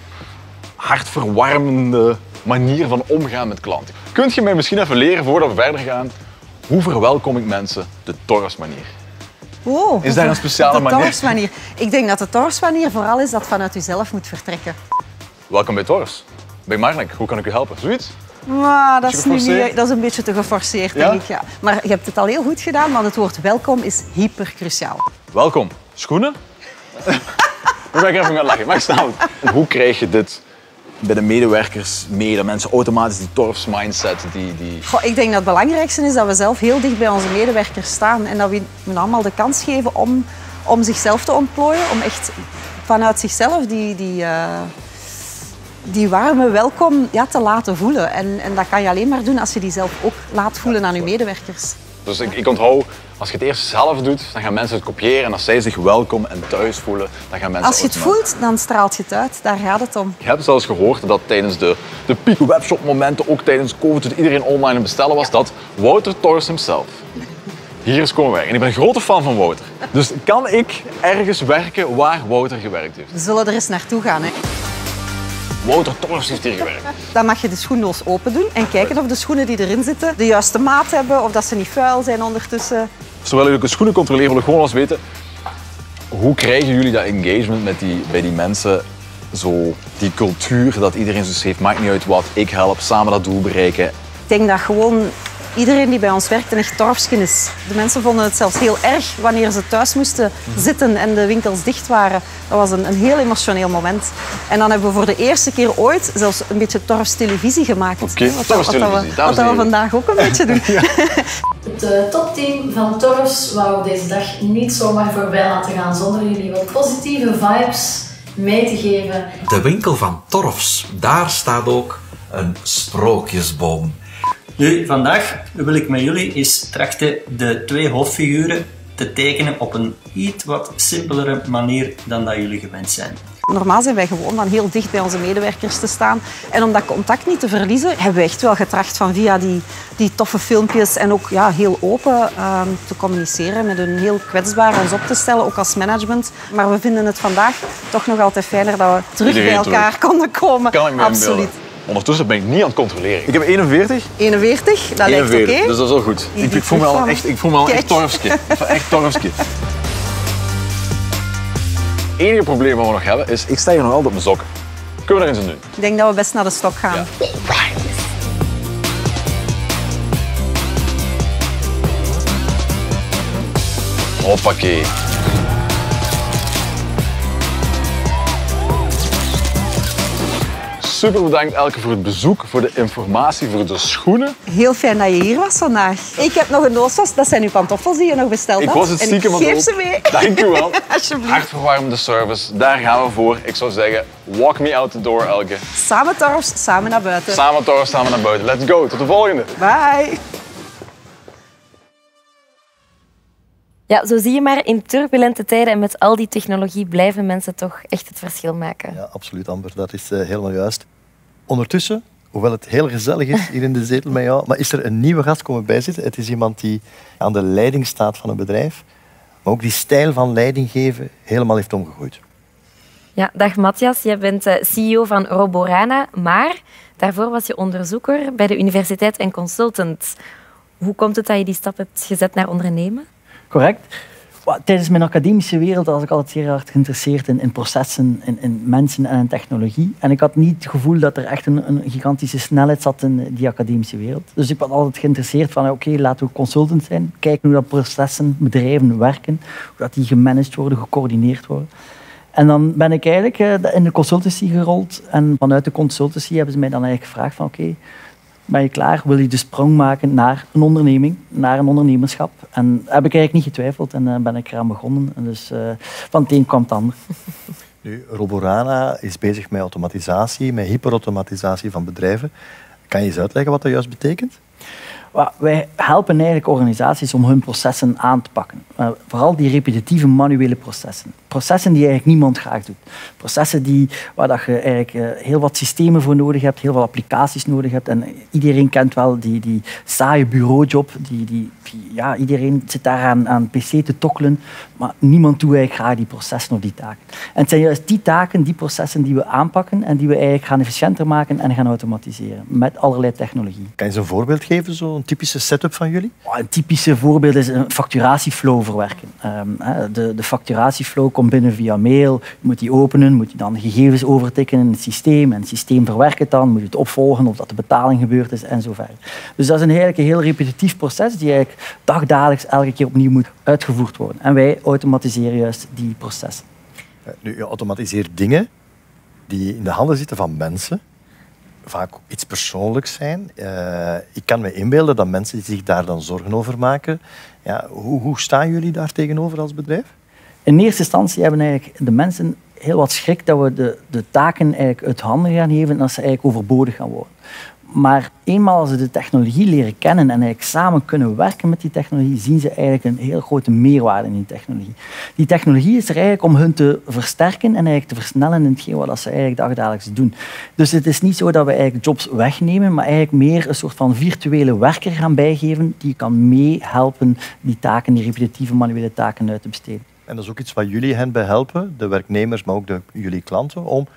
hartverwarmende manier van omgaan met klanten. Kunt je mij misschien even leren, voordat we verder gaan, hoe verwelkom ik mensen de Torfs-manier? Oh, is daar een speciale manier? De Torfs-manier. Ik denk dat de Torfs-manier vooral is dat vanuit jezelf moet vertrekken. Welkom bij Torfs. Bij Marnik, hoe kan ik u helpen? Zoiets? Maar dat is, nu niet, dat is een beetje te geforceerd, ja? Denk ik. Ja. Maar je hebt het al heel goed gedaan, want het woord welkom is hypercruciaal. Welkom. Schoenen? Dan ben ik even gaan lachen. Mag staan. Hoe krijg je dit bij de medewerkers mee, dat mensen automatisch die Torfs-mindset... Die, die... Goh, ik denk dat het belangrijkste is dat we zelf heel dicht bij onze medewerkers staan en dat we hen allemaal de kans geven om, om zichzelf te ontplooien, om echt vanuit zichzelf die, die, uh, die warme welkom ja, te laten voelen. En, en dat kan je alleen maar doen als je die zelf ook laat voelen aan je medewerkers. Dus ik, ik onthoud, als je het eerst zelf doet, dan gaan mensen het kopiëren. En als zij zich welkom en thuis voelen, dan gaan mensen... Als je het voelt, dan straalt je het uit. Daar gaat het om. Je hebt zelfs gehoord dat tijdens de, de piek webshop momenten, ook tijdens COVID, toen iedereen online aan bestellen was, dat Wouter Thors himself hier is komen werken. En ik ben een grote fan van Wouter. Dus kan ik ergens werken waar Wouter gewerkt heeft? We zullen er eens naartoe gaan, hè. Wouter Thors heeft hier gewerkt. Dan mag je de schoendoos open doen en kijken of de schoenen die erin zitten de juiste maat hebben of dat ze niet vuil zijn ondertussen. Zowel jullie de schoenen controleren, wil ik gewoon eens weten, hoe krijgen jullie dat engagement met die, bij die mensen, zo, die cultuur dat iedereen zo heeft, maakt niet uit wat, ik help, samen dat doel bereiken? Ik denk dat gewoon iedereen die bij ons werkt een echt Torfsken is. De mensen vonden het zelfs heel erg wanneer ze thuis moesten zitten en de winkels dicht waren. Dat was een, een heel emotioneel moment. En dan hebben we voor de eerste keer ooit zelfs een beetje Torfs televisie gemaakt. Oké, okay, Torfs televisie. Wat, wat, wat we vandaag ook een beetje doen. Ja. Het topteam van Torfs wou deze dag niet zomaar voorbij laten gaan zonder jullie wat positieve vibes mee te geven. De winkel van Torfs, daar staat ook een sprookjesboom. Nu, vandaag wil ik met jullie eens trachten de twee hoofdfiguren te tekenen op een iets wat simpelere manier dan dat jullie gewend zijn. Normaal zijn wij gewoon van heel dicht bij onze medewerkers te staan. En om dat contact niet te verliezen, hebben we echt wel getracht van via die, die toffe filmpjes en ook ja, heel open uh, te communiceren met hun, heel kwetsbaar ons op te stellen, ook als management. Maar we vinden het vandaag toch nog altijd fijner dat we terug Iedereen bij elkaar terug. konden komen. Kan ik me Absoluut. Ondertussen ben ik niet aan het controleren. Ik heb eenenveertig. eenenveertig? Dat lijkt oké. Okay. Dus dat is al goed. Ik, ik voel me al echt, ik voel me al echt Torfske. Echt Torfske. Het enige probleem dat we nog hebben is, ik sta hier nog altijd op mijn sokken. Kunnen we daar eens aan doen? Ik denk dat we best naar de stok gaan. Ja. Right. Hoppakee. Super bedankt Elke voor het bezoek, voor de informatie, voor de schoenen. Heel fijn dat je hier was vandaag. Ik heb nog een doostas, dat zijn uw pantoffels die je nog besteld hebt. Ik was het stiekem, maar geef ze mee. Dank u wel. Alsjeblieft. Hartverwarmende service, daar gaan we voor. Ik zou zeggen, walk me out the door Elke. Samen Torfs, samen naar buiten. Samen Torfs, samen naar buiten. Let's go, tot de volgende. Bye. Ja, zo zie je maar, in turbulente tijden en met al die technologie blijven mensen toch echt het verschil maken. Ja, absoluut Amber, dat is uh, helemaal juist. Ondertussen, hoewel het heel gezellig is hier in de zetel met jou, maar is er een nieuwe gast komen bijzitten. Het is iemand die aan de leiding staat van een bedrijf, maar ook die stijl van leiding geven helemaal heeft omgegooid. Ja, dag Mathias, jij bent uh, C E O van Roborana, maar daarvoor was je onderzoeker bij de universiteit en consultant. Hoe komt het dat je die stap hebt gezet naar ondernemen? Correct. Tijdens mijn academische wereld was ik altijd heel hard geïnteresseerd in, in processen, in, in mensen en in technologie. En ik had niet het gevoel dat er echt een, een gigantische snelheid zat in die academische wereld. Dus ik was altijd geïnteresseerd van, oké, okay, laten we consultant zijn. Kijken hoe dat processen, bedrijven werken. Hoe dat die gemanaged worden, gecoördineerd worden. En dan ben ik eigenlijk in de consultancy gerold. En vanuit de consultancy hebben ze mij dan eigenlijk gevraagd van, oké... Okay, ben je klaar? Wil je de sprong maken naar een onderneming, naar een ondernemerschap? En heb ik eigenlijk niet getwijfeld en uh, ben ik eraan begonnen. En dus uh, van het een kwam het ander. Nu, Roborana is bezig met automatisatie, met hyperautomatisatie van bedrijven. Kan je eens uitleggen wat dat juist betekent? Wij helpen eigenlijk organisaties om hun processen aan te pakken. Uh, vooral die repetitieve manuele processen. Processen die eigenlijk niemand graag doet. Processen die, waar dat je eigenlijk uh, heel wat systemen voor nodig hebt, heel wat applicaties nodig hebt. En iedereen kent wel die, die saaie bureaujob. Die, die, ja, iedereen zit daar aan, aan pc te tokkelen, maar niemand doet eigenlijk graag die processen of die taken. En het zijn juist die taken, die processen die we aanpakken en die we eigenlijk gaan efficiënter maken en gaan automatiseren met allerlei technologie. Kan je eens een voorbeeld geven, zo? Een typische setup van jullie? Een typische voorbeeld is een facturatieflow verwerken. De, de facturatieflow komt binnen via mail. Je moet die openen, moet je dan de gegevens overtikken in het systeem. En het systeem verwerkt het dan, moet je het opvolgen of dat de betaling gebeurd is en zo verder. Dus dat is een, eigenlijk een heel repetitief proces die eigenlijk dagdagelijks elke keer opnieuw moet uitgevoerd worden. En wij automatiseren juist die processen. Nu, je automatiseert dingen die in de handen zitten van mensen, vaak iets persoonlijks zijn. Uh, ik kan me inbeelden dat mensen zich daar dan zorgen over maken. Ja, hoe, hoe staan jullie daar tegenover als bedrijf? In eerste instantie hebben eigenlijk de mensen heel wat schrik dat we de, de taken eigenlijk uit handen gaan geven en dat ze eigenlijk overbodig gaan worden. Maar eenmaal als ze de technologie leren kennen en eigenlijk samen kunnen werken met die technologie, zien ze eigenlijk een heel grote meerwaarde in die technologie. Die technologie is er eigenlijk om hun te versterken en eigenlijk te versnellen in hetgeen wat ze eigenlijk dagelijks doen. Dus het is niet zo dat we eigenlijk jobs wegnemen, maar eigenlijk meer een soort van virtuele werker gaan bijgeven die kan meehelpen die taken, die repetitieve manuele taken uit te besteden. En dat is ook iets wat jullie hen behelpen, de werknemers, maar ook de, jullie klanten, om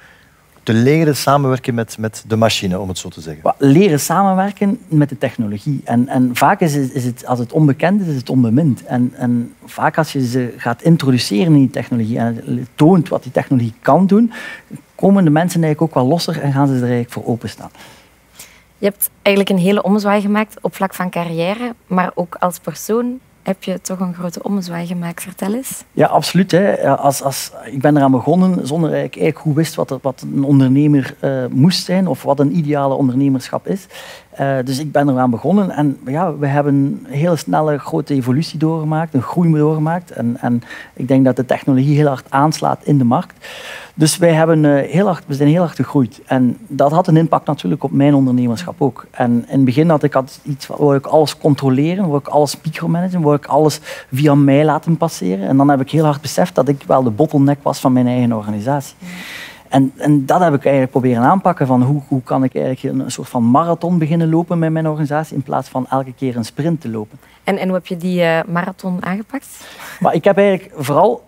te leren samenwerken met, met de machine, om het zo te zeggen. Leren samenwerken met de technologie. En, en vaak is het, is het, als het onbekend is, is het onbemind. En, en vaak als je ze gaat introduceren in die technologie en toont wat die technologie kan doen, komen de mensen eigenlijk ook wel losser en gaan ze er eigenlijk voor openstaan. Je hebt eigenlijk een hele omzwaai gemaakt op vlak van carrière, maar ook als persoon. Heb je toch een grote omzwaai gemaakt? Vertel eens. Ja, absoluut. Hè. Als, als, ik ben eraan begonnen zonder dat ik eigenlijk goed wist wat, er, wat een ondernemer uh, moest zijn of wat een ideale ondernemerschap is. Uh, dus ik ben eraan begonnen en ja, we hebben een heel snelle grote evolutie doorgemaakt, een groei doorgemaakt. En, en ik denk dat de technologie heel hard aanslaat in de markt. Dus wij hebben, uh, heel hard, we zijn heel hard gegroeid. En dat had een impact natuurlijk op mijn ondernemerschap ook. En in het begin had ik had iets waar ik alles controleren, waar ik alles micromanagen, waar ik alles via mij laten passeren. En dan heb ik heel hard beseft dat ik wel de bottleneck was van mijn eigen organisatie. En, en dat heb ik eigenlijk proberen aanpakken. Van hoe, hoe kan ik eigenlijk een soort van marathon beginnen lopen met mijn organisatie in plaats van elke keer een sprint te lopen. En, en hoe heb je die uh, marathon aangepakt? Maar ik heb eigenlijk vooral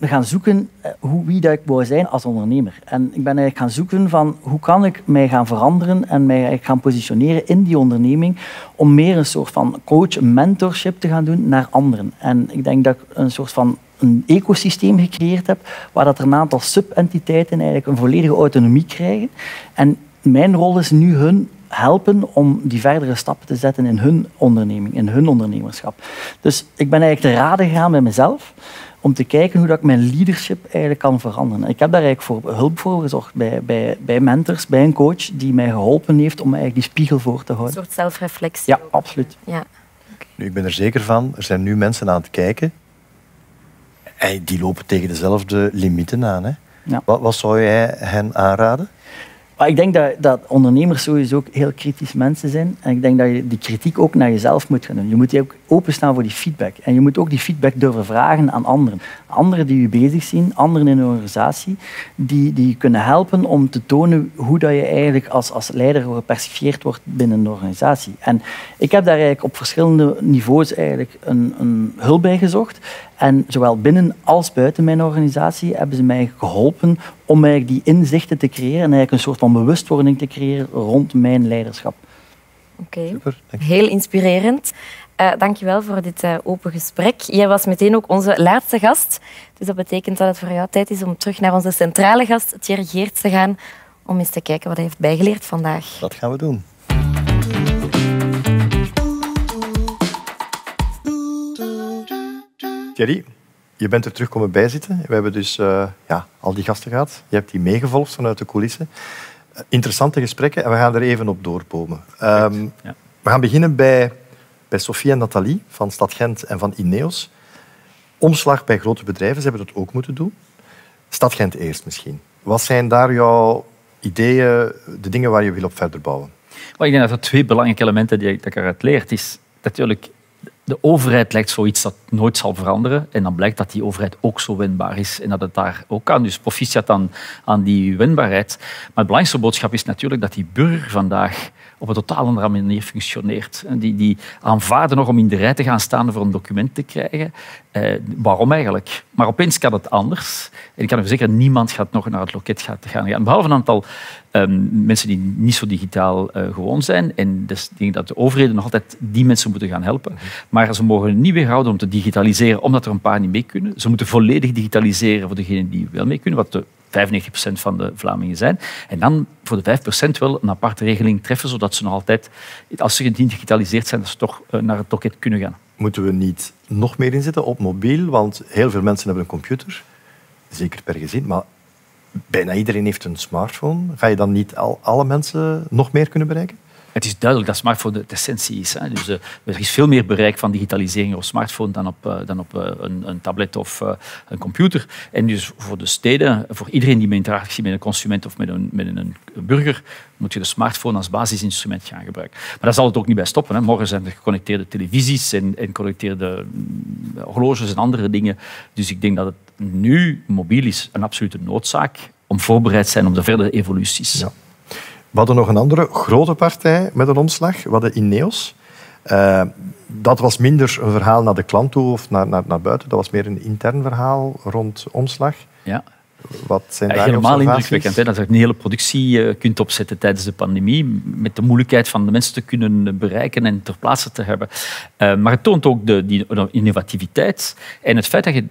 gaan zoeken hoe, wie dat ik wou zijn als ondernemer. En ik ben eigenlijk gaan zoeken van hoe kan ik mij gaan veranderen en mij gaan positioneren in die onderneming om meer een soort van coach-mentorship te gaan doen naar anderen. En ik denk dat ik een soort van een ecosysteem gecreëerd heb waar dat er een aantal sub-entiteiten eigenlijk een volledige autonomie krijgen. En mijn rol is nu hun helpen om die verdere stappen te zetten in hun onderneming, in hun ondernemerschap. Dus ik ben eigenlijk te raden gegaan met mezelf om te kijken hoe dat ik mijn leadership eigenlijk kan veranderen. Ik heb daar eigenlijk voor hulp voor gezorgd bij, bij, bij mentors, bij een coach die mij geholpen heeft om eigenlijk die spiegel voor te houden. Een soort zelfreflectie. Ja, ook. Absoluut. Ja. Okay. Nu, ik ben er zeker van, er zijn nu mensen aan het kijken en die lopen tegen dezelfde limieten aan. Hè? Ja. Wat, wat zou jij hen aanraden? Ik denk dat, dat ondernemers sowieso ook heel kritisch mensen zijn. En ik denk dat je die kritiek ook naar jezelf moet gaan doen. Je moet ook openstaan voor die feedback. En je moet ook die feedback durven vragen aan anderen. Anderen die je bezig zien, anderen in een organisatie, die, die je kunnen helpen om te tonen hoe dat je eigenlijk als, als leider gepercifieerd wordt binnen een organisatie. En ik heb daar eigenlijk op verschillende niveaus eigenlijk een, een hulp bij gezocht. En zowel binnen als buiten mijn organisatie hebben ze mij geholpen om eigenlijk die inzichten te creëren en eigenlijk een soort van bewustwording te creëren rond mijn leiderschap. Oké, okay. Heel inspirerend. Uh, dankjewel voor dit uh, open gesprek. Jij was meteen ook onze laatste gast. Dus dat betekent dat het voor jou tijd is om terug naar onze centrale gast, Thierry Geerts, te gaan om eens te kijken wat hij heeft bijgeleerd vandaag. Dat gaan we doen. Thierry, je bent er terug komen bijzitten. We hebben dus uh, ja, al die gasten gehad. Je hebt die meegevolgd vanuit de coulissen. Uh, interessante gesprekken en we gaan er even op doorbomen. Um, ja. We gaan beginnen bij, bij Sofie en Nathalie van Stad Gent en van INEOS. Omslag bij grote bedrijven, ze hebben dat ook moeten doen. Stad Gent eerst misschien. Wat zijn daar jouw ideeën, de dingen waar je wil op verder bouwen? Maar ik denk dat er twee belangrijke elementen die ik eruit leer. Het is natuurlijk, de overheid lijkt zoiets dat nooit zal veranderen. En dan blijkt dat die overheid ook zo wendbaar is en dat het daar ook kan. Dus proficiat aan, aan die wendbaarheid. Maar de belangrijkste boodschap is natuurlijk dat die burger vandaag op een totaal andere manier functioneert. Die, die aanvaarden nog om in de rij te gaan staan voor een document te krijgen. Eh, waarom eigenlijk? Maar opeens kan het anders. En ik kan u verzekeren, niemand gaat nog naar het loket gaan. Behalve een aantal eh, mensen die niet zo digitaal eh, gewoon zijn. En dus denk ik dat de overheden nog altijd die mensen moeten gaan helpen. Maar ze mogen niet weerhouden om te digitaliseren, omdat er een paar niet mee kunnen. Ze moeten volledig digitaliseren voor degenen die wel mee kunnen, wat de vijfennegentig procent van de Vlamingen zijn. En dan voor de vijf procent wel een aparte regeling treffen, zodat ze nog altijd, als ze gedigitaliseerd zijn, dat ze toch naar het loket kunnen gaan. Moeten we niet nog meer inzetten op mobiel? Want heel veel mensen hebben een computer, zeker per gezin, maar bijna iedereen heeft een smartphone. Ga je dan niet al alle mensen nog meer kunnen bereiken? Het is duidelijk dat smartphone de essentie is. Hè. Dus, uh, er is veel meer bereik van digitalisering op smartphone dan op, uh, dan op uh, een, een tablet of uh, een computer. En dus voor de steden, voor iedereen die mee interactie heeft met een consument of met een, met een burger, moet je de smartphone als basisinstrument gaan gebruiken. Maar daar zal het ook niet bij stoppen. Hè. Morgen zijn er geconnecteerde televisies en, en geconnecteerde horloges en andere dingen. Dus ik denk dat het nu mobiel is een absolute noodzaak om voorbereid te zijn op de verdere evoluties. Ja. We hadden nog een andere grote partij met een omslag. We hadden INEOS. Uh, dat was minder een verhaal naar de klant toe of naar, naar, naar buiten. Dat was meer een intern verhaal rond omslag. Ja. Wat zijn ja, daar helemaal indrukwekkend, hè, dat je een hele productie uh, kunt opzetten tijdens de pandemie, met de moeilijkheid van de mensen te kunnen bereiken en ter plaatse te hebben. Uh, maar het toont ook de, die, de innovativiteit en het feit dat je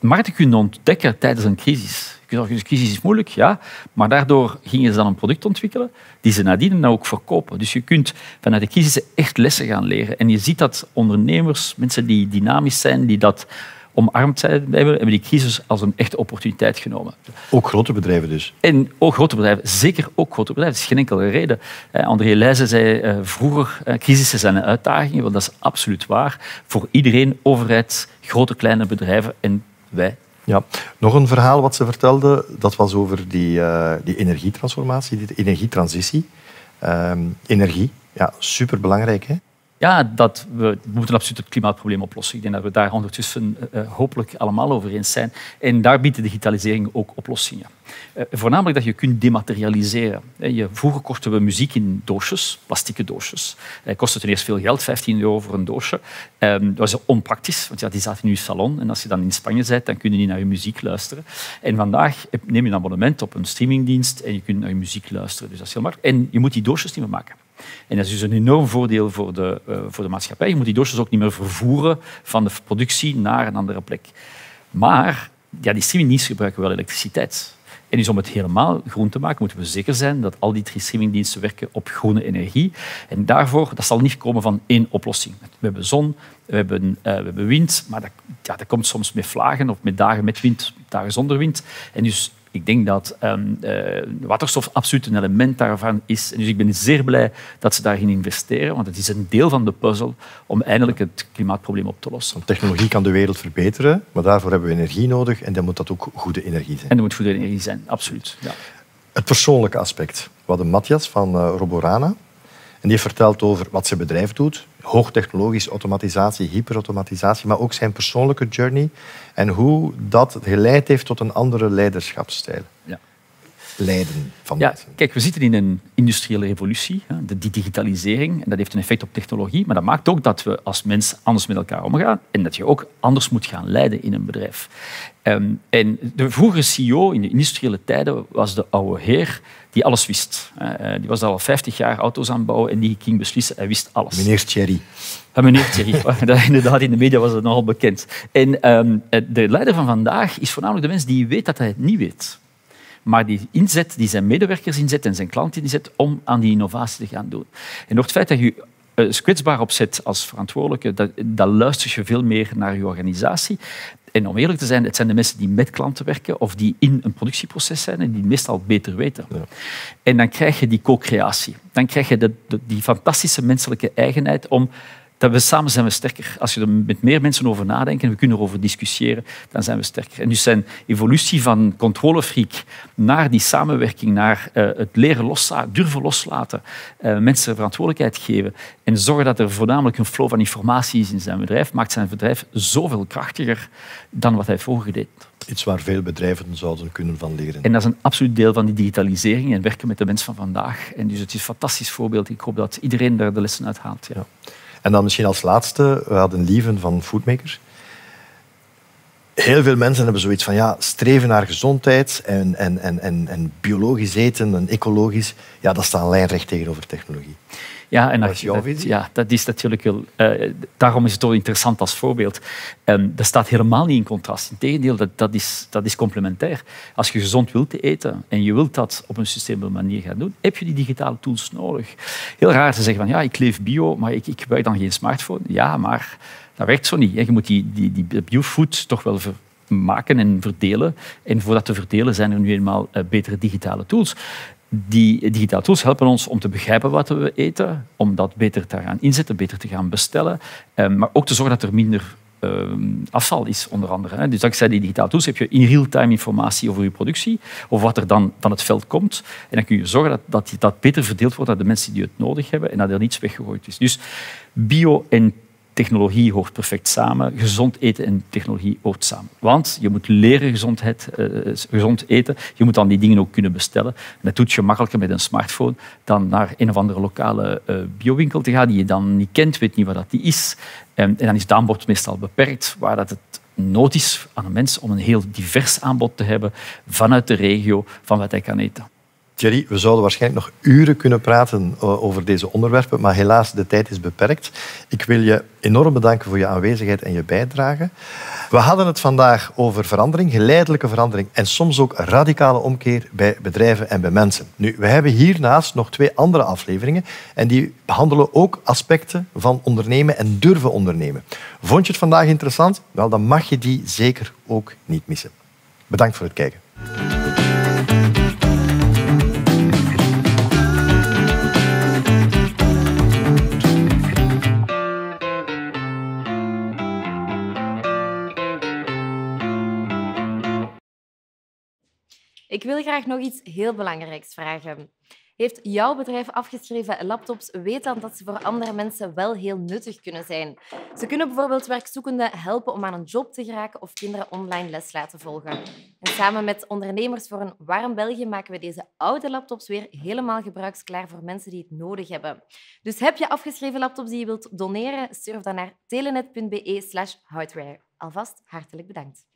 markten kunt ontdekken tijdens een crisis. De crisis is moeilijk, ja, maar daardoor gingen ze dan een product ontwikkelen die ze nadien ook verkopen. Dus je kunt vanuit de crisis echt lessen gaan leren. En je ziet dat ondernemers, mensen die dynamisch zijn, die dat omarmd zijn, hebben die crisis als een echte opportuniteit genomen. Ook grote bedrijven dus? En ook grote bedrijven, zeker ook grote bedrijven. Dat is geen enkele reden. André Leysen zei vroeger, crisissen zijn een uitdaging, want dat is absoluut waar. Voor iedereen, overheid, grote, kleine bedrijven en wij. Ja. Nog een verhaal wat ze vertelde, dat was over die, uh, die energietransformatie, die energietransitie. Uh, energie, ja, superbelangrijk, hè? Ja, dat we, we moeten absoluut het klimaatprobleem oplossen. Ik denk dat we daar ondertussen uh, hopelijk allemaal over eens zijn. En daar biedt de digitalisering ook oplossingen. Uh, voornamelijk dat je kunt dematerialiseren. Je, vroeger kochten we muziek in doosjes, plastieke doosjes. Dat uh, kostte ten eerste veel geld, vijftien euro voor een doosje. Uh, dat was onpraktisch, want ja, die zaten in je salon. En als je dan in Spanje bent, dan kun je niet naar je muziek luisteren. En vandaag neem je een abonnement op een streamingdienst en je kunt naar je muziek luisteren. Dus dat is heel makkelijk. En je moet die doosjes niet meer maken. En dat is dus een enorm voordeel voor de, uh, voor de maatschappij. Je moet die doosjes ook niet meer vervoeren van de productie naar een andere plek. Maar ja, die streamingdiensten gebruiken wel elektriciteit. En dus om het helemaal groen te maken, moeten we zeker zijn dat al die drie streamingdiensten werken op groene energie. En daarvoor, dat zal niet komen van één oplossing. We hebben zon, we hebben, uh, we hebben wind, maar dat, ja, dat komt soms met vlagen of met dagen met wind, dagen zonder wind. En dus ik denk dat um, uh, waterstof absoluut een element daarvan is. En dus ik ben zeer blij dat ze daarin investeren, want het is een deel van de puzzel om eindelijk het klimaatprobleem op te lossen. Want technologie kan de wereld verbeteren, maar daarvoor hebben we energie nodig en dan moet dat ook goede energie zijn. En dat moet goede energie zijn, absoluut. Ja. Het persoonlijke aspect. We hadden Mathias van uh, Roborana en die heeft verteld over wat zijn bedrijf doet. Hoogtechnologisch, automatisatie, hyperautomatisatie, maar ook zijn persoonlijke journey en hoe dat geleid heeft tot een andere leiderschapsstijl. Ja. Leiden van ja, mensen. Kijk, we zitten in een industriële revolutie, de digitalisering, en dat heeft een effect op technologie, maar dat maakt ook dat we als mens anders met elkaar omgaan en dat je ook anders moet gaan leiden in een bedrijf. Um, en de vroegere C E O in de industriële tijden was de oude heer die alles wist. Uh, die was al vijftig jaar auto's aan het bouwen en die ging beslissen, hij wist alles. Meneer Thierry. Ja, meneer Thierry, inderdaad, in de media was dat nogal bekend. En um, de leider van vandaag is voornamelijk de mens die weet dat hij het niet weet. Maar die inzet, die zijn medewerkers inzet en zijn klanten inzet om aan die innovatie te gaan doen. En door het feit dat je je kwetsbaar opzet als verantwoordelijke, dat, dat luister je veel meer naar je organisatie. En om eerlijk te zijn, het zijn de mensen die met klanten werken of die in een productieproces zijn en die meestal beter weten. Ja. En dan krijg je die co-creatie. Dan krijg je de, de, die fantastische menselijke eigenheid om dat we samen zijn we sterker. Als je er met meer mensen over nadenkt en we kunnen erover discussiëren, dan zijn we sterker. En dus zijn evolutie van controlefreak naar die samenwerking, naar uh, het leren loslaten, durven loslaten, uh, mensen verantwoordelijkheid geven en zorgen dat er voornamelijk een flow van informatie is in zijn bedrijf, maakt zijn bedrijf zoveel krachtiger dan wat hij vroeger deed. Iets waar veel bedrijven zouden kunnen van leren. En dat is een absoluut deel van die digitalisering en werken met de mensen van vandaag. En dus het is een fantastisch voorbeeld. Ik hoop dat iedereen daar de lessen uit haalt. Ja. Ja. En dan misschien als laatste, we hadden Lieven van Foodmaker. Heel veel mensen hebben zoiets van, ja, streven naar gezondheid en, en, en, en, en biologisch eten en ecologisch. Ja, dat staat lijnrecht tegenover technologie. Ja, en dat is jouw visie? Ja, dat is natuurlijk wel... Uh, daarom is het ook interessant als voorbeeld. Um, dat staat helemaal niet in contrast. Integendeel, dat, dat, is, dat is complementair. Als je gezond wilt eten en je wilt dat op een sustainable manier gaan doen, heb je die digitale tools nodig. Heel raar te zeggen van, ja, ik leef bio, maar ik, ik gebruik dan geen smartphone. Ja, maar dat werkt zo niet. Je moet die, die, die biofood toch wel ver maken en verdelen. En voor dat te verdelen zijn er nu eenmaal betere digitale tools. Die digitale tools helpen ons om te begrijpen wat we eten, om dat beter te gaan inzetten, beter te gaan bestellen, maar ook te zorgen dat er minder afval is, onder andere. Dus dankzij die digitale tools heb je in real-time informatie over je productie, over wat er dan van het veld komt. En dan kun je zorgen dat dat, dat beter verdeeld wordt aan de mensen die het nodig hebben en dat er niets weggegooid is. Dus bio en technologie hoort perfect samen. Gezond eten en technologie hoort samen. Want je moet leren gezondheid, uh, gezond eten. Je moet dan die dingen ook kunnen bestellen. En dat doet je makkelijker met een smartphone dan naar een of andere lokale uh, biowinkel te gaan die je dan niet kent, weet niet wat dat die is. En, en dan is het aanbod meestal beperkt, waar dat het nood is aan een mens om een heel divers aanbod te hebben vanuit de regio van wat hij kan eten. Thierry, we zouden waarschijnlijk nog uren kunnen praten over deze onderwerpen, maar helaas, de tijd is beperkt. Ik wil je enorm bedanken voor je aanwezigheid en je bijdrage. We hadden het vandaag over verandering, geleidelijke verandering en soms ook radicale omkeer bij bedrijven en bij mensen. Nu, we hebben hiernaast nog twee andere afleveringen en die behandelen ook aspecten van ondernemen en durven ondernemen. Vond je het vandaag interessant? Wel, dan mag je die zeker ook niet missen. Bedankt voor het kijken. Ik wil graag nog iets heel belangrijks vragen. Heeft jouw bedrijf afgeschreven laptops? Weet dan dat ze voor andere mensen wel heel nuttig kunnen zijn. Ze kunnen bijvoorbeeld werkzoekenden helpen om aan een job te geraken of kinderen online les laten volgen. En samen met ondernemers voor een warm België maken we deze oude laptops weer helemaal gebruiksklaar voor mensen die het nodig hebben. Dus heb je afgeschreven laptops die je wilt doneren? Surf dan naar telenet punt be slash hardware. Alvast hartelijk bedankt.